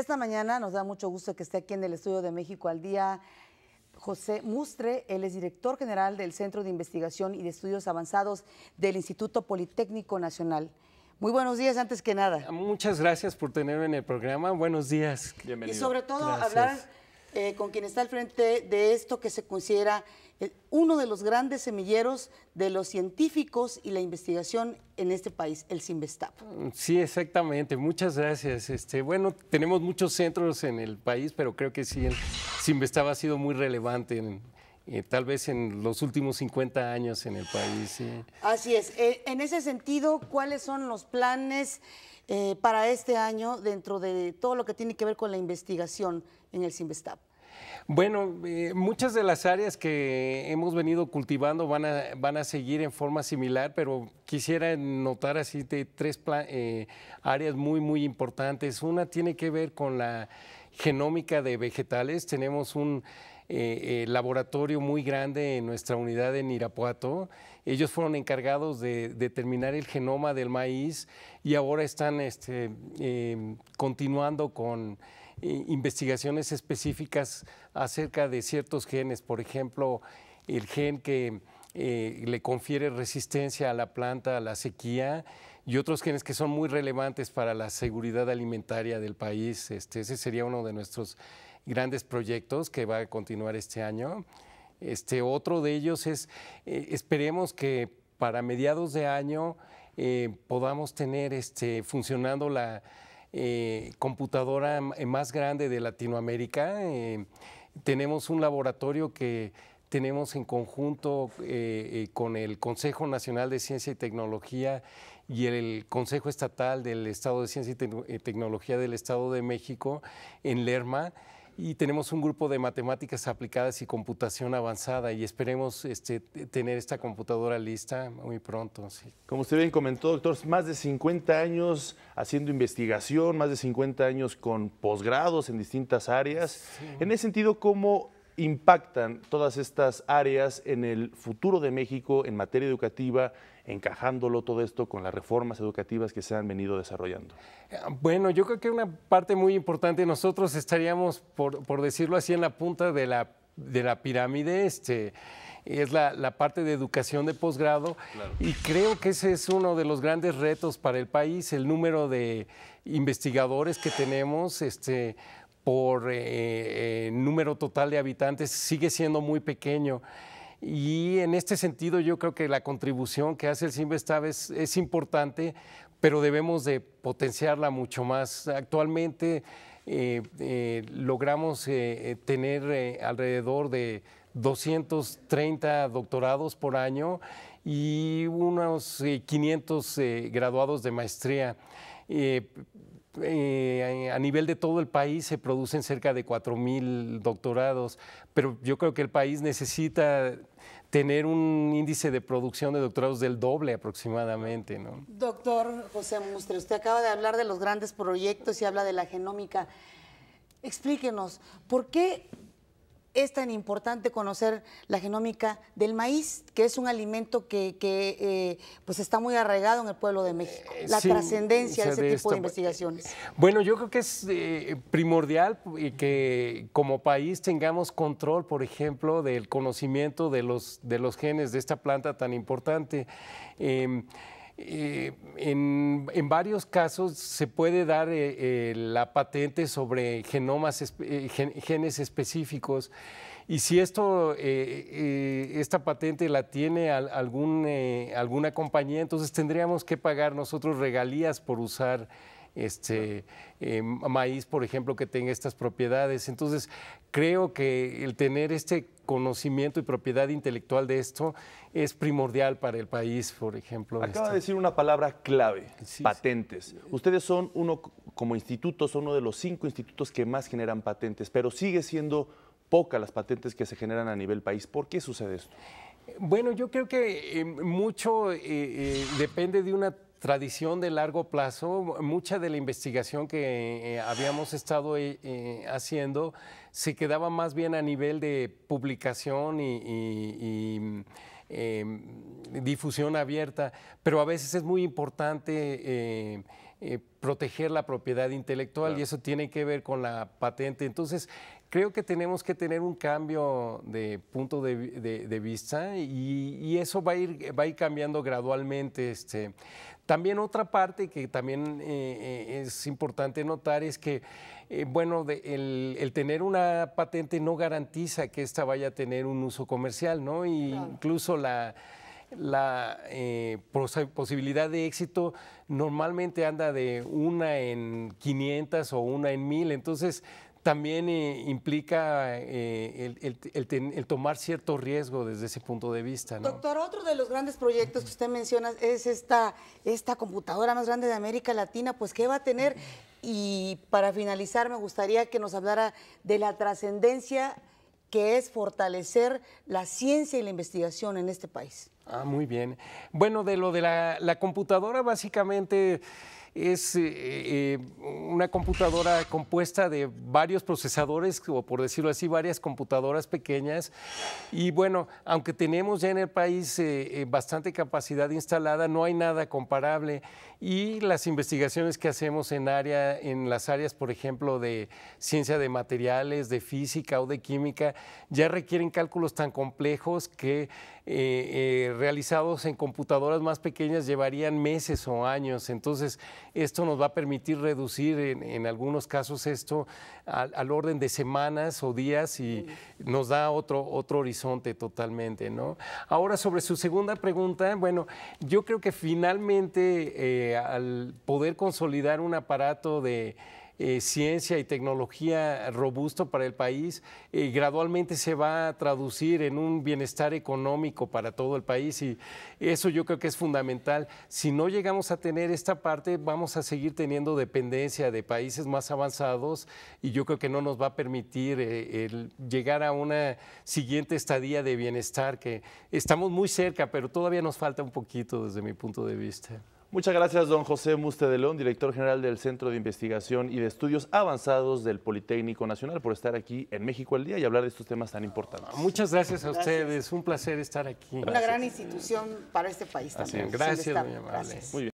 Esta mañana nos da mucho gusto que esté aquí en el Estudio de México al Día José Mustre. Él es director general del Centro de Investigación y de Estudios Avanzados del Instituto Politécnico Nacional. Muy buenos días, antes que nada. Muchas gracias por tenerme en el programa. Buenos días. Bienvenido. Y sobre todo hablar con quien está al frente de esto que se considera uno de los grandes semilleros de los científicos y la investigación en este país, el Cinvestav. Sí, exactamente. Muchas gracias. Bueno, tenemos muchos centros en el país, pero creo que sí, el Cinvestav ha sido muy relevante tal vez en los últimos 50 años en el país. Así es. En ese sentido, ¿cuáles son los planes para este año dentro de todo lo que tiene que ver con la investigación en el Cinvestav? Bueno, muchas de las áreas que hemos venido cultivando van a seguir en forma similar, pero quisiera notar así de tres áreas muy, muy importantes. Una tiene que ver con la genómica de vegetales. Tenemos un laboratorio muy grande en nuestra unidad en Irapuato. Ellos fueron encargados de determinar el genoma del maíz y ahora están continuando con investigaciones específicas acerca de ciertos genes, por ejemplo, el gen que le confiere resistencia a la planta, a la sequía, y otros genes que son muy relevantes para la seguridad alimentaria del país. Ese sería uno de nuestros grandes proyectos que va a continuar este año. Otro de ellos es, esperemos que para mediados de año podamos tener funcionando la computadora más grande de Latinoamérica. Tenemos un laboratorio que tenemos en conjunto con el Consejo Nacional de Ciencia y Tecnología y el Consejo Estatal del Estado de Ciencia y Tecnología del Estado de México en Lerma, y tenemos un grupo de matemáticas aplicadas y computación avanzada, y esperemos tener esta computadora lista muy pronto. Sí. Como usted bien comentó, doctor, más de 50 años haciendo investigación, más de 50 años con posgrados en distintas áreas. Sí. En ese sentido, ¿cómo impactan todas estas áreas en el futuro de México en materia educativa, encajándolo todo esto con las reformas educativas que se han venido desarrollando? Bueno, yo creo que una parte muy importante, nosotros estaríamos, por decirlo así, en la punta de la pirámide, es la parte de educación de posgrado, claro. Y creo que ese es uno de los grandes retos para el país, el número de investigadores que tenemos, por número total de habitantes, sigue siendo muy pequeño. Y en este sentido yo creo que la contribución que hace el Cinvestav es importante, pero debemos de potenciarla mucho más. Actualmente logramos tener alrededor de 230 doctorados por año y unos 500 graduados de maestría. A nivel de todo el país se producen cerca de 4,000 doctorados, pero yo creo que el país necesita tener un índice de producción de doctorados del doble aproximadamente, ¿no? Doctor José Mustre, usted acaba de hablar de los grandes proyectos y habla de la genómica. Explíquenos, ¿por qué es tan importante conocer la genómica del maíz, que es un alimento que está muy arraigado en el pueblo de México? La trascendencia de ese tipo de investigaciones. Bueno, yo creo que es primordial que como país tengamos control, por ejemplo, del conocimiento de los genes de esta planta tan importante. En varios casos se puede dar la patente sobre genes específicos, y si esta patente la tiene alguna compañía, entonces tendríamos que pagar nosotros regalías por usar maíz, por ejemplo, que tenga estas propiedades. Entonces creo que el tener este conocimiento y propiedad intelectual de esto es primordial para el país, por ejemplo. Acaba de decir una palabra clave, sí, patentes. Sí. Ustedes son como instituto, son uno de los 5 institutos que más generan patentes, pero sigue siendo pocas las patentes que se generan a nivel país. ¿Por qué sucede esto? Bueno, yo creo que mucho depende de una tradición de largo plazo. Mucha de la investigación que habíamos estado haciendo se quedaba más bien a nivel de publicación y difusión abierta, pero a veces es muy importante proteger la propiedad intelectual, claro, y eso tiene que ver con la patente. Entonces, creo que tenemos que tener un cambio de punto de vista y eso va a ir cambiando gradualmente. También otra parte que también es importante notar es que, bueno, el tener una patente no garantiza que esta vaya a tener un uso comercial, ¿no? Y claro, incluso la posibilidad de éxito normalmente anda de 1 en 500 o 1 en 1000, entonces también implica el tomar cierto riesgo desde ese punto de vista, ¿no? Doctor, otro de los grandes proyectos que usted menciona es esta computadora más grande de América Latina, pues ¿qué va a tener? Y para finalizar me gustaría que nos hablara de la trascendencia que es fortalecer la ciencia y la investigación en este país. Ah, muy bien. Bueno, de lo de la computadora, básicamente es una computadora compuesta de varios procesadores, o por decirlo así, varias computadoras pequeñas. Y bueno, aunque tenemos ya en el país bastante capacidad instalada, no hay nada comparable. Y las investigaciones que hacemos en las áreas, por ejemplo, de ciencia de materiales, de física o de química, ya requieren cálculos tan complejos que realizados en computadoras más pequeñas llevarían meses o años. Entonces, esto nos va a permitir reducir en algunos casos esto al orden de semanas o días y nos da otro horizonte totalmente, ¿no? Ahora, sobre su segunda pregunta, bueno, yo creo que finalmente al poder consolidar un aparato de ciencia y tecnología robusto para el país, gradualmente se va a traducir en un bienestar económico para todo el país y eso yo creo que es fundamental. Si no llegamos a tener esta parte, vamos a seguir teniendo dependencia de países más avanzados y yo creo que no nos va a permitir el llegar a una siguiente estadía de bienestar, que estamos muy cerca, pero todavía nos falta un poquito desde mi punto de vista. Muchas gracias, don José Mustre de León, director general del Centro de Investigación y de Estudios Avanzados del Politécnico Nacional, por estar aquí en México al Día y hablar de estos temas tan importantes. Muchas gracias a ustedes, un placer estar aquí. Una gran institución para este país también. Gracias, doña Amable. Muy bien.